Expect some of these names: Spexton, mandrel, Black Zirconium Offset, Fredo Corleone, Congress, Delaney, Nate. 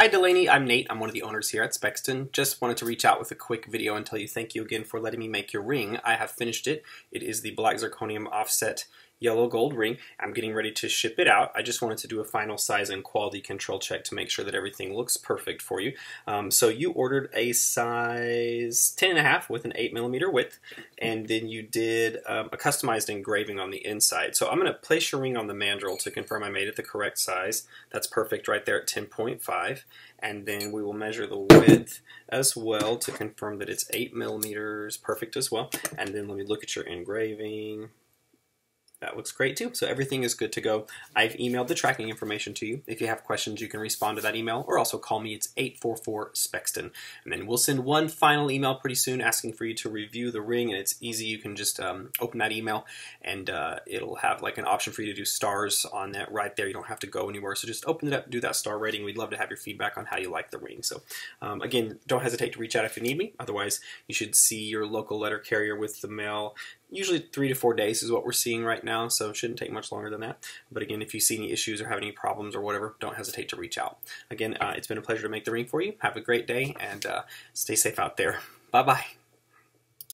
Hi Delaney, I'm Nate. I'm one of the owners here at Spexton. Just wanted to reach out with a quick video and tell you thank you again for letting me make your ring. I have finished it. It is the Black Zirconium Offset yellow gold ring. I'm getting ready to ship it out. I just wanted to do a final size and quality control check to make sure that everything looks perfect for you. So you ordered a size 10.5 with an 8mm width, and then you did a customized engraving on the inside. So I'm going to place your ring on the mandrel to confirm I made it the correct size. That's perfect right there at 10.5. And then we will measure the width as well to confirm that it's 8mm, perfect as well. And then let me look at your engraving. That looks great too. So everything is good to go. I've emailed the tracking information to you. If you have questions, you can respond to that email or also call me. It's 844-SPEXTON. And then we'll send one final email pretty soon asking for you to review the ring, and it's easy. You can just open that email and it'll have like an option for you to do stars on that right there. You don't have to go anywhere. So just open it up, do that star rating. We'd love to have your feedback on how you like the ring. So again, don't hesitate to reach out if you need me. Otherwise, you should see your local letter carrier with the mail. Usually 3 to 4 days is what we're seeing right now, so it shouldn't take much longer than that. But again, if you see any issues or have any problems or whatever, don't hesitate to reach out. Again, it's been a pleasure to make the ring for you. Have a great day, and stay safe out there. Bye-bye.